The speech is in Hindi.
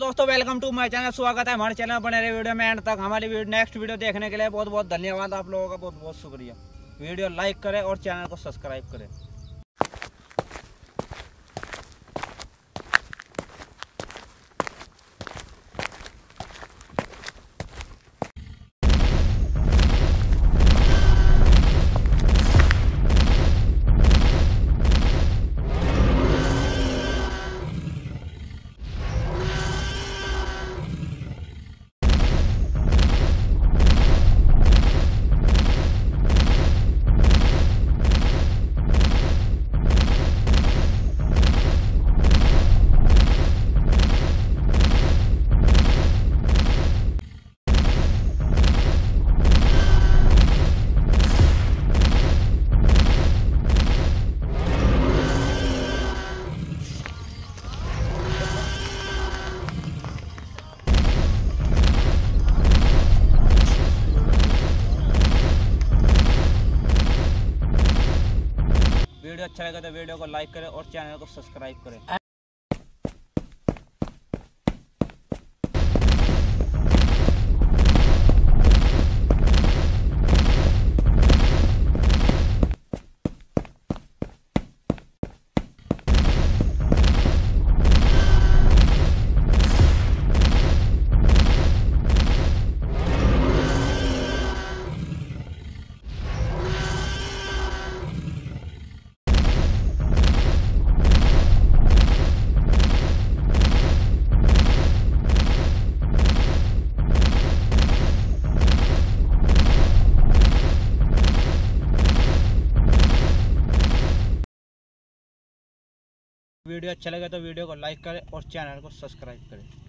दोस्तों वेलकम टू माय चैनल, स्वागत है हमारे चैनल में। बने रहे वीडियो में एंड तक। हमारी नेक्स्ट वीडियो देखने के लिए बहुत बहुत धन्यवाद आप लोगों का, बहुत बहुत शुक्रिया। वीडियो लाइक करें और चैनल को सब्सक्राइब करें। वीडियो अच्छा लगे तो वीडियो को लाइक करें और चैनल को सब्सक्राइब करें। वीडियो अच्छा लगे तो वीडियो को लाइक करें और चैनल को सब्सक्राइब करें।